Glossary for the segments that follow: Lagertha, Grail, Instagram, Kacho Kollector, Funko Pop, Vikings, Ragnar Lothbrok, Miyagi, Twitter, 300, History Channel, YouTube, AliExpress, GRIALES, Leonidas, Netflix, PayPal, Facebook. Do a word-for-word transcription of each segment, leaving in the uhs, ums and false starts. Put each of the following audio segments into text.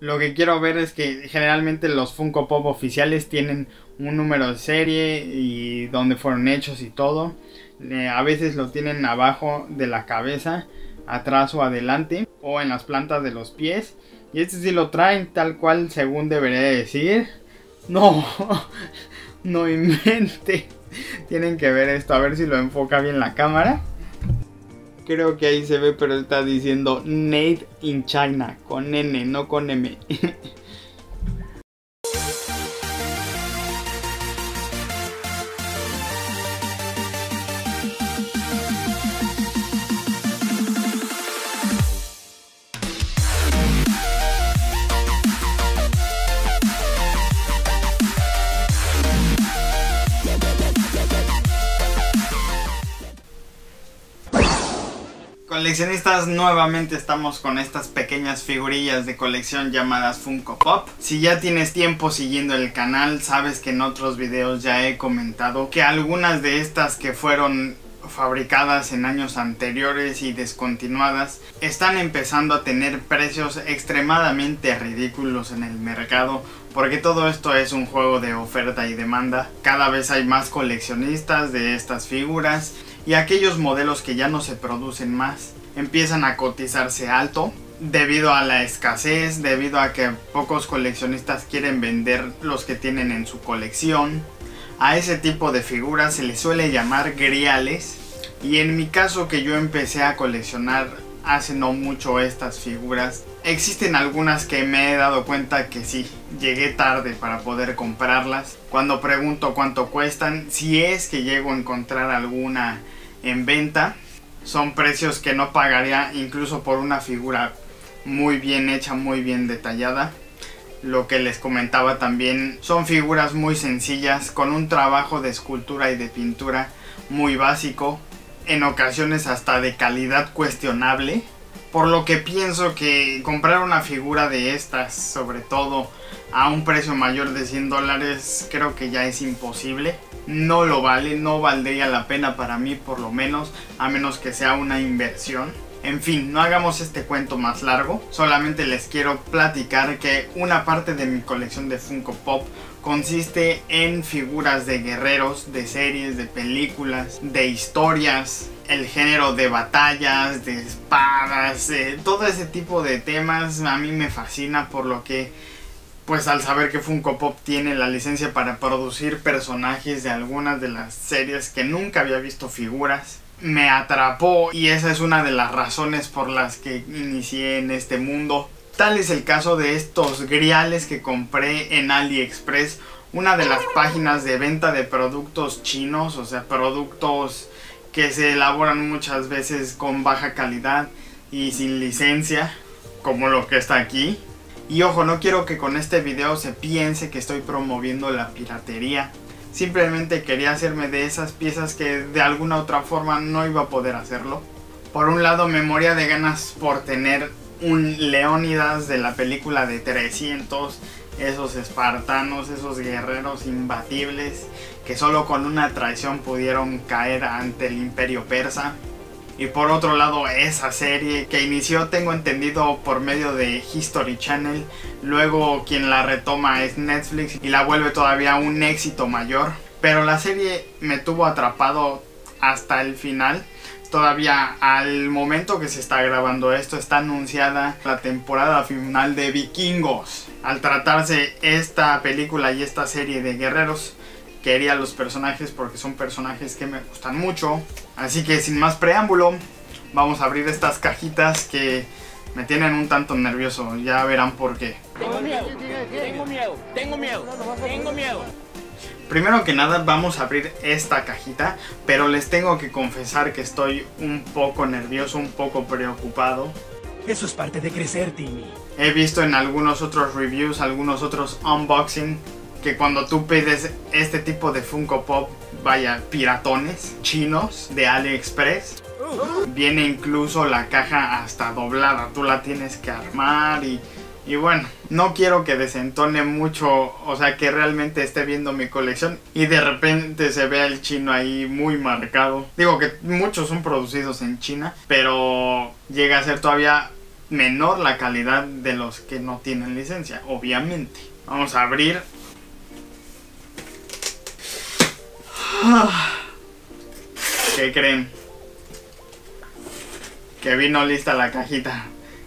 Lo que quiero ver es que generalmente los Funko Pop oficiales tienen un número de serie y dónde fueron hechos y todo. Eh, a veces lo tienen abajo de la cabeza, atrás o adelante, o en las plantas de los pies. Y este sí lo traen tal cual según debería decir. No, no invente. Tienen que ver esto, a ver si lo enfoca bien la cámara. Creo que ahí se ve, pero está diciendo Made in China, con N, no con M. Coleccionistas, nuevamente estamos con estas pequeñas figurillas de colección llamadas Funko Pop. Si ya tienes tiempo siguiendo el canal, sabes que en otros videos ya he comentado que algunas de estas que fueron fabricadas en años anteriores y descontinuadas están empezando a tener precios extremadamente ridículos en el mercado, porque todo esto es un juego de oferta y demanda. Cada vez hay más coleccionistas de estas figuras y aquellos modelos que ya no se producen más empiezan a cotizarse alto debido a la escasez, debido a que pocos coleccionistas quieren vender los que tienen en su colección. A ese tipo de figuras se les suele llamar griales, y en mi caso, que yo empecé a coleccionar hace no mucho estas figuras, existen algunas que me he dado cuenta que sí, llegué tarde para poder comprarlas. Cuando pregunto cuánto cuestan, si es que llego a encontrar alguna en venta, son precios que no pagaría incluso por una figura muy bien hecha, muy bien detallada. Lo que les comentaba también, son figuras muy sencillas, con un trabajo de escultura y de pintura muy básico, en ocasiones hasta de calidad cuestionable, por lo que pienso que comprar una figura de estas, sobre todo a un precio mayor de cien dólares, creo que ya es imposible. No lo vale, no valdría la pena para mí, por lo menos, a menos que sea una inversión. En fin, no hagamos este cuento más largo, solamente les quiero platicar que una parte de mi colección de Funko Pop consiste en figuras de guerreros, de series, de películas, de historias, el género de batallas, de espadas, eh, todo ese tipo de temas a mí me fascina, por lo que pues al saber que Funko Pop tiene la licencia para producir personajes de algunas de las series que nunca había visto figuras, me atrapó, y esa es una de las razones por las que inicié en este mundo. Tal es el caso de estos griales que compré en AliExpress, una de las páginas de venta de productos chinos, o sea, productos que se elaboran muchas veces con baja calidad y sin licencia, como lo que está aquí. Y ojo, no quiero que con este video se piense que estoy promoviendo la piratería. Simplemente quería hacerme de esas piezas que de alguna u otra forma no iba a poder hacerlo. Por un lado, me moría de ganas por tener un Leonidas de la película de trescientos, esos espartanos, esos guerreros imbatibles que solo con una traición pudieron caer ante el imperio persa. Y por otro lado, esa serie que inició, tengo entendido, por medio de History Channel. Luego quien la retoma es Netflix y la vuelve todavía un éxito mayor. Pero la serie me tuvo atrapado hasta el final. Todavía al momento que se está grabando esto está anunciada la temporada final de Vikingos. Al tratarse esta película y esta serie de guerreros, quería los personajes porque son personajes que me gustan mucho. Así que sin más preámbulo, vamos a abrir estas cajitas que me tienen un tanto nervioso. Ya verán por qué. Tengo miedo, tengo miedo, tengo miedo, tengo miedo. Primero que nada vamos a abrir esta cajita, pero les tengo que confesar que estoy un poco nervioso, un poco preocupado. Eso es parte de crecer, Timmy. He visto en algunos otros reviews, algunos otros unboxing, que cuando tú pides este tipo de Funko Pop, vaya, piratones chinos de AliExpress, viene incluso la caja hasta doblada, tú la tienes que armar y, y bueno, no quiero que desentone mucho, o sea, que realmente esté viendo mi colección y de repente se vea el chino ahí muy marcado. Digo que muchos son producidos en China, pero llega a ser todavía menor la calidad de los que no tienen licencia, obviamente. Vamos a abrir. ¿Qué creen? Que vino lista la cajita.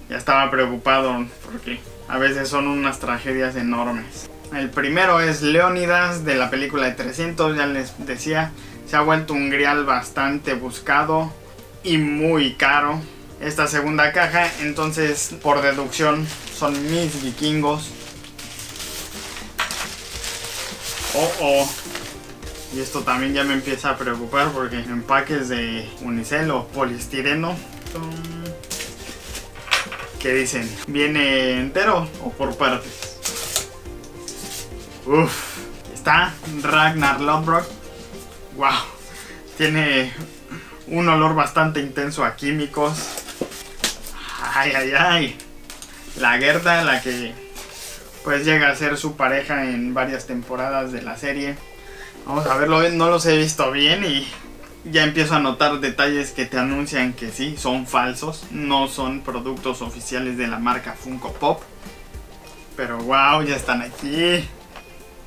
Ya estaba preocupado porque a veces son unas tragedias enormes. El primero es Leonidas, de la película de trescientos, ya les decía. Se ha vuelto un grial bastante buscado y muy caro. Esta segunda caja, entonces, por deducción, son mis vikingos. Oh, oh. Y esto también ya me empieza a preocupar porque empaques de unicel o poliestireno, que dicen, viene entero o por partes. Uff. Está Ragnar Lothbrok. Wow. Tiene un olor bastante intenso a químicos. Ay, ay, ay. Lagertha, la que pues llega a ser su pareja en varias temporadas de la serie. Vamos a verlo, no los he visto bien y ya empiezo a notar detalles que te anuncian que sí, son falsos. No son productos oficiales de la marca Funko Pop. Pero wow, ya están aquí.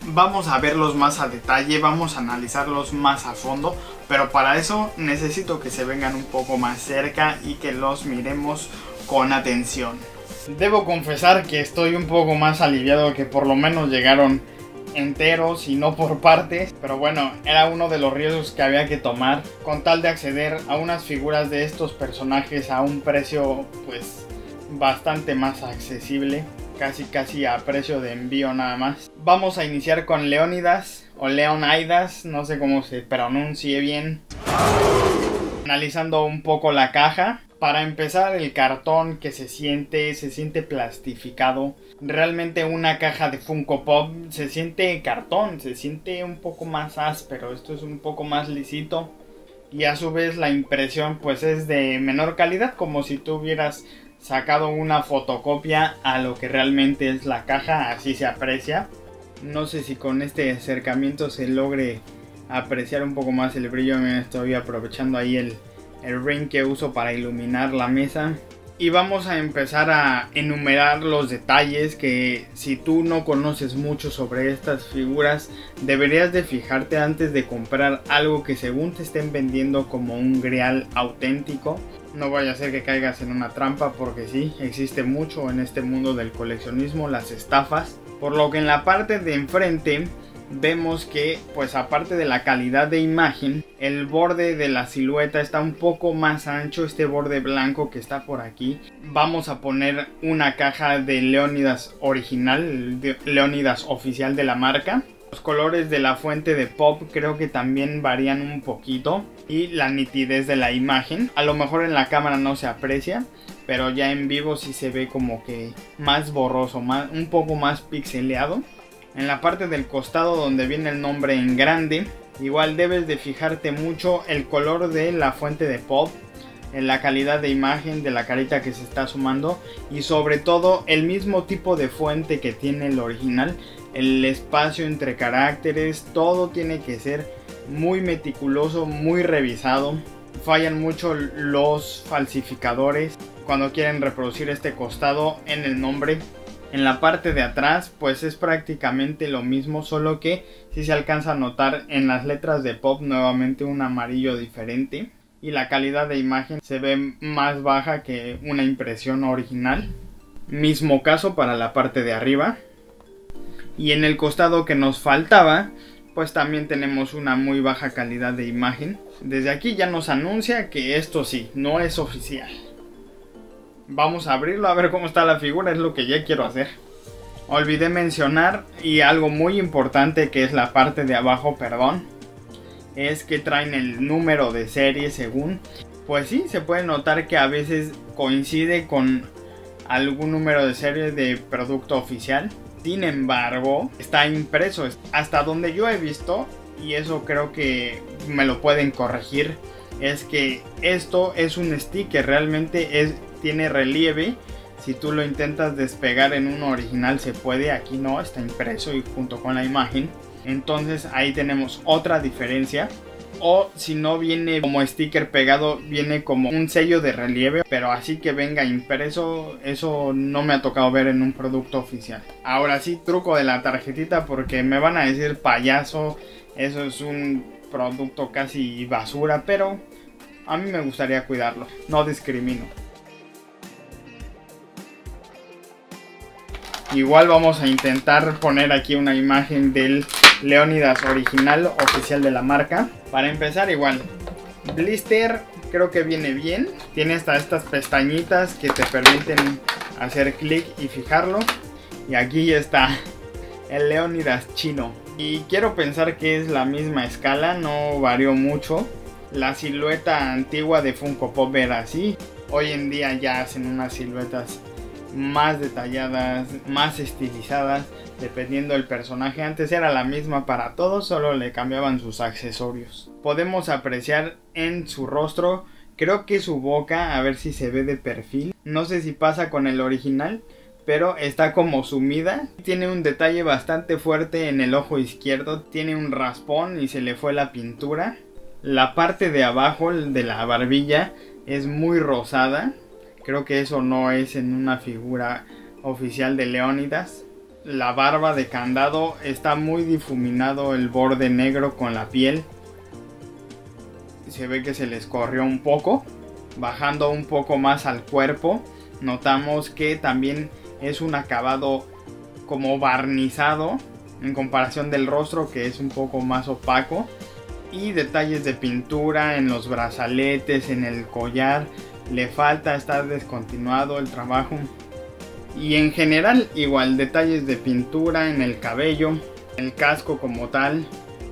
Vamos a verlos más a detalle, vamos a analizarlos más a fondo. Pero para eso necesito que se vengan un poco más cerca y que los miremos con atención. Debo confesar que estoy un poco más aliviado que por lo menos llegaron enteros y no por partes, pero bueno, era uno de los riesgos que había que tomar con tal de acceder a unas figuras de estos personajes a un precio pues bastante más accesible, casi casi a precio de envío nada más. Vamos a iniciar con Leonidas o Leonidas, no sé cómo se pronuncie bien. Analizando un poco la caja. Para empezar, el cartón que se siente, se siente plastificado. Realmente una caja de Funko Pop se siente cartón, se siente un poco más áspero, esto es un poco más lisito. Y a su vez la impresión pues es de menor calidad, como si tú hubieras sacado una fotocopia a lo que realmente es la caja, así se aprecia. No sé si con este acercamiento se logre apreciar un poco más el brillo, me estoy aprovechando ahí el... el ring que uso para iluminar la mesa. Y vamos a empezar a enumerar los detalles que, si tú no conoces mucho sobre estas figuras, deberías de fijarte antes de comprar algo que según te estén vendiendo como un grial auténtico. No vaya a ser que caigas en una trampa, porque sí, existe mucho en este mundo del coleccionismo las estafas. Por lo que en la parte de enfrente vemos que, pues aparte de la calidad de imagen, el borde de la silueta está un poco más ancho, este borde blanco que está por aquí. Vamos a poner una caja de Leonidas original, de Leonidas oficial de la marca. Los colores de la fuente de Pop creo que también varían un poquito. Y la nitidez de la imagen, a lo mejor en la cámara no se aprecia, pero ya en vivo sí se ve como que más borroso, más, un poco más pixeleado. En la parte del costado donde viene el nombre en grande, igual debes de fijarte mucho el color de la fuente de Pop, en la calidad de imagen de la carita que se está sumando y sobre todo el mismo tipo de fuente que tiene el original, el espacio entre caracteres, todo tiene que ser muy meticuloso, muy revisado. Fallan mucho los falsificadores cuando quieren reproducir este costado en el nombre. En la parte de atrás pues es prácticamente lo mismo, solo que si sí se alcanza a notar en las letras de Pop nuevamente un amarillo diferente. Y la calidad de imagen se ve más baja que una impresión original. Mismo caso para la parte de arriba. Y en el costado que nos faltaba pues también tenemos una muy baja calidad de imagen. Desde aquí ya nos anuncia que esto sí, no es oficial. Vamos a abrirlo a ver cómo está la figura, es lo que ya quiero hacer. Olvidé mencionar, y algo muy importante que es la parte de abajo, perdón, es que traen el número de serie según. Pues sí, se puede notar que a veces coincide con algún número de serie de producto oficial. Sin embargo, está impreso hasta donde yo he visto, y eso creo que me lo pueden corregir, es que esto es un sticker, realmente es... tiene relieve, si tú lo intentas despegar en uno original se puede, aquí no, está impreso y junto con la imagen. Entonces ahí tenemos otra diferencia. o si no viene como sticker pegado, viene como un sello de relieve, pero así que venga impreso, eso no me ha tocado ver en un producto oficial. Ahora sí, truco de la tarjetita, porque me van a decir payaso, eso es un producto casi basura, pero a mí me gustaría cuidarlo, no discrimino. Igual vamos a intentar poner aquí una imagen del Leonidas original, oficial de la marca. Para empezar, igual, blister creo que viene bien. Tiene hasta estas pestañitas que te permiten hacer clic y fijarlo. Y aquí está el Leonidas chino. Y quiero pensar que es la misma escala, no varió mucho. La silueta antigua de Funko Pop era así. Hoy en día ya hacen unas siluetas más detalladas, más estilizadas, dependiendo del personaje. Antes era la misma para todos, solo le cambiaban sus accesorios. Podemos apreciar en su rostro, creo que su boca, a ver si se ve de perfil. No sé si pasa con el original, pero está como sumida. Tiene un detalle bastante fuerte en el ojo izquierdo, tiene un raspón y se le fue la pintura. La parte de abajo de la barbilla es muy rosada. Creo que eso no es en una figura oficial de Leonidas. La barba de candado está muy difuminado, el borde negro con la piel. Se ve que se les corrió un poco. Bajando un poco más al cuerpo, notamos que también es un acabado como barnizado en comparación del rostro, que es un poco más opaco. Y detalles de pintura en los brazaletes, en el collar. Le falta, está descontinuado el trabajo. Y en general igual detalles de pintura en el cabello, el casco como tal.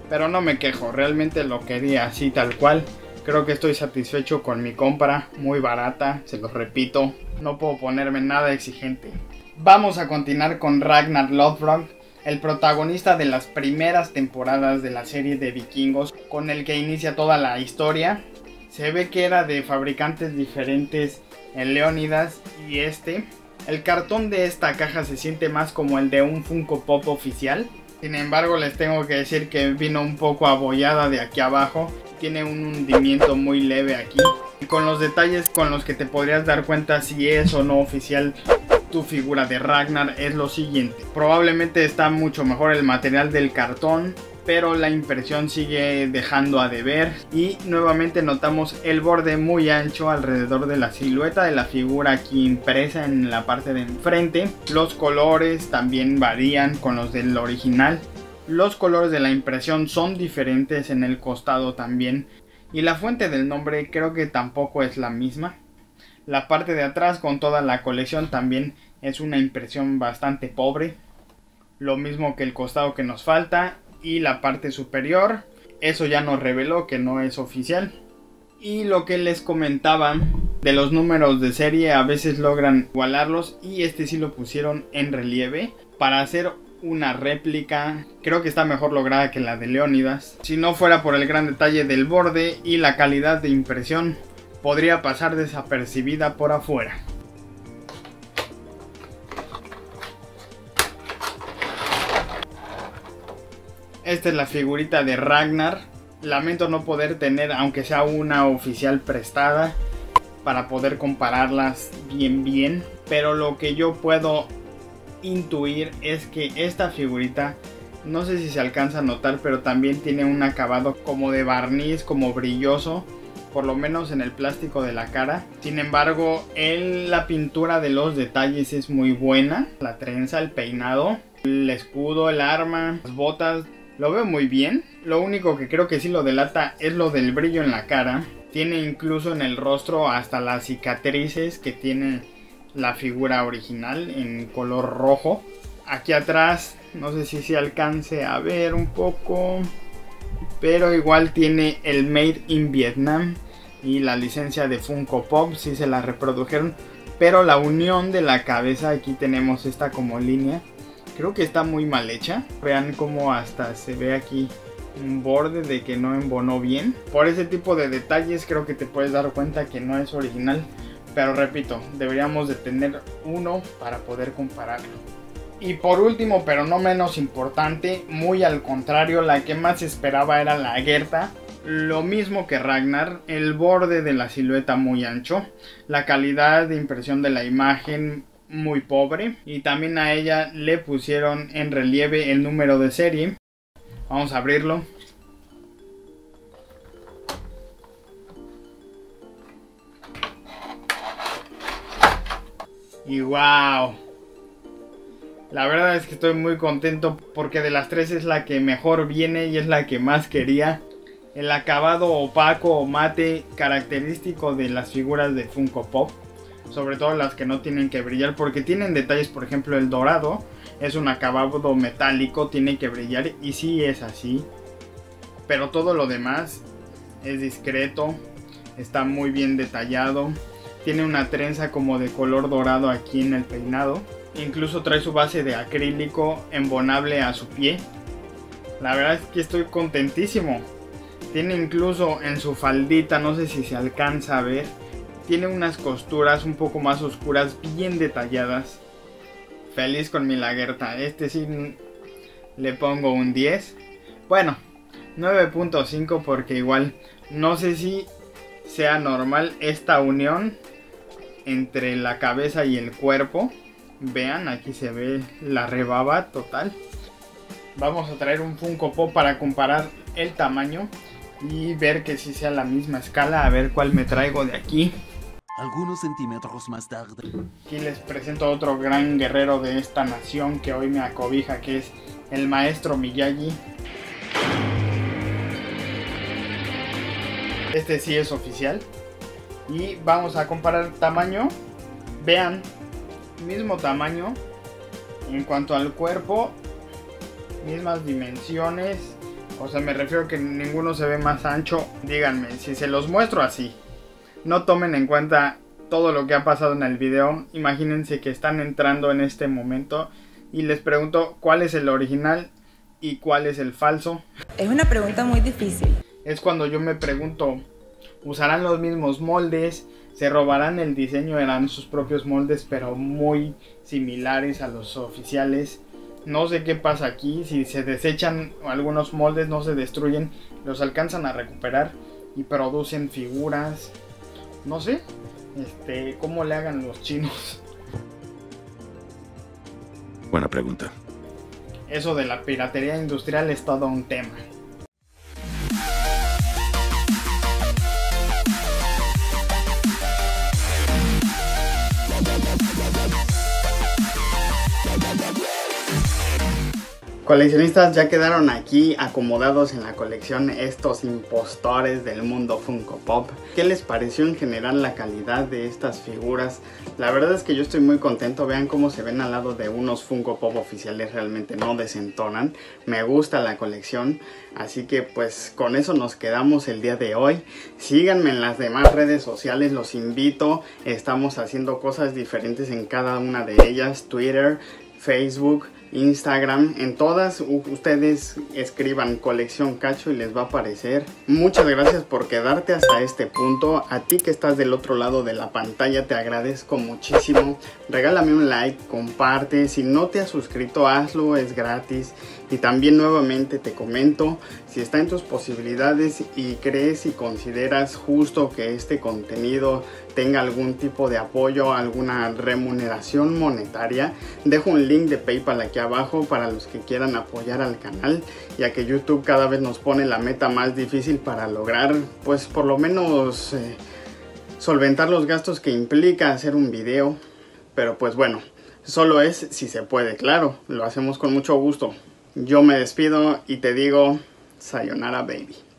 Pero no me quejo, realmente lo quería así tal cual. Creo que estoy satisfecho con mi compra, muy barata, se los repito. No puedo ponerme nada exigente. Vamos a continuar con Ragnar Lothbrok, el protagonista de las primeras temporadas de la serie de Vikingos, con el que inicia toda la historia. Se ve que era de fabricantes diferentes el Leonidas y este. El cartón de esta caja se siente más como el de un Funko Pop oficial. Sin embargo, les tengo que decir que vino un poco abollada de aquí abajo. Tiene un hundimiento muy leve aquí. Y con los detalles con los que te podrías dar cuenta si es o no oficial tu figura de Ragnar es lo siguiente. Probablemente está mucho mejor el material del cartón, pero la impresión sigue dejando a deber. Y nuevamente notamos el borde muy ancho alrededor de la silueta de la figura aquí impresa en la parte de enfrente. Los colores también varían con los del original. Los colores de la impresión son diferentes en el costado también. Y la fuente del nombre creo que tampoco es la misma. La parte de atrás con toda la colección también es una impresión bastante pobre. Lo mismo que el costado que nos falta. Y la parte superior, eso ya nos reveló que no es oficial. Y lo que les comentaba de los números de serie, a veces logran igualarlos y este sí lo pusieron en relieve para hacer una réplica. Creo que está mejor lograda que la de Leonidas. Si no fuera por el gran detalle del borde y la calidad de impresión, podría pasar desapercibida por afuera. Esta es la figurita de Ragnar. Lamento no poder tener, aunque sea una oficial prestada, para poder compararlas bien bien. Pero lo que yo puedo intuir es que esta figurita, no sé si se alcanza a notar, pero también tiene un acabado como de barniz, como brilloso, por lo menos en el plástico de la cara. Sin embargo, en la pintura de los detalles es muy buena. La trenza, el peinado, el escudo, el arma, las botas. Lo veo muy bien. Lo único que creo que sí lo delata es lo del brillo en la cara. Tiene incluso en el rostro hasta las cicatrices que tiene la figura original en color rojo. Aquí atrás, no sé si se alcance a ver un poco, pero igual tiene el Made in Vietnam y la licencia de Funko Pop, sí se la reprodujeron. Pero la unión de la cabeza, aquí tenemos esta como línea. Creo que está muy mal hecha. Vean cómo hasta se ve aquí un borde de que no embonó bien. Por ese tipo de detalles creo que te puedes dar cuenta que no es original. Pero repito, deberíamos de tener uno para poder compararlo. Y por último, pero no menos importante, muy al contrario, la que más esperaba era la Lagertha. Lo mismo que Ragnar, el borde de la silueta muy ancho, la calidad de impresión de la imagen muy pobre, y también a ella le pusieron en relieve el número de serie. Vamos a abrirlo. Y wow, la verdad es que estoy muy contento porque de las tres es la que mejor viene y es la que más quería. El acabado opaco o mate característico de las figuras de Funko Pop, sobre todo las que no tienen que brillar, porque tienen detalles. Por ejemplo, el dorado es un acabado metálico, tiene que brillar y sí es así, pero todo lo demás es discreto, está muy bien detallado. Tiene una trenza como de color dorado aquí en el peinado. Incluso trae su base de acrílico embonable a su pie. La verdad es que estoy contentísimo. Tiene incluso en su faldita, no sé si se alcanza a ver, tiene unas costuras un poco más oscuras, bien detalladas. Feliz con mi Lagertha. Este sí le pongo un diez. Bueno, nueve punto cinco porque igual no sé si sea normal esta unión entre la cabeza y el cuerpo. Vean, aquí se ve la rebaba total. Vamos a traer un Funko Pop para comparar el tamaño y ver que sí sea la misma escala. A ver cuál me traigo de aquí. Algunos centímetros más tarde. Aquí les presento a otro gran guerrero de esta nación que hoy me acobija, que es el maestro Miyagi. Este sí es oficial. Y vamos a comparar tamaño. Vean, mismo tamaño. En cuanto al cuerpo, mismas dimensiones. O sea, me refiero que ninguno se ve más ancho. Díganme, si se los muestro así, no tomen en cuenta todo lo que ha pasado en el video. Imagínense que están entrando en este momento y les pregunto cuál es el original y cuál es el falso. Es una pregunta muy difícil. Es cuando yo me pregunto, ¿usarán los mismos moldes? ¿Se robarán el diseño? ¿Harán sus propios moldes pero muy similares a los oficiales? No sé qué pasa aquí, si se desechan algunos moldes, no se destruyen, los alcanzan a recuperar y producen figuras. No sé, este, ¿cómo le hagan los chinos? Buena pregunta. Eso de la piratería industrial es todo un tema. Coleccionistas, ya quedaron aquí acomodados en la colección estos impostores del mundo Funko Pop. ¿Qué les pareció en general la calidad de estas figuras? La verdad es que yo estoy muy contento. Vean cómo se ven al lado de unos Funko Pop oficiales, realmente no desentonan. Me gusta la colección, así que pues con eso nos quedamos el día de hoy. Síganme en las demás redes sociales, los invito. Estamos haciendo cosas diferentes en cada una de ellas: Twitter, Facebook, Instagram. En todas ustedes escriban Colección Cacho y les va a aparecer. Muchas gracias por quedarte hasta este punto. A ti que estás del otro lado de la pantalla, te agradezco muchísimo. Regálame un like, comparte. Si no te has suscrito, hazlo, es gratis. Y también nuevamente te comento, si está en tus posibilidades y crees y consideras justo que este contenido tenga algún tipo de apoyo, alguna remuneración monetaria, dejo un link de PayPal aquí abajo para los que quieran apoyar al canal, ya que YouTube cada vez nos pone la meta más difícil para lograr, pues por lo menos eh, solventar los gastos que implica hacer un video. Pero pues bueno, solo es si se puede, claro, lo hacemos con mucho gusto. Yo me despido y te digo, sayonara baby.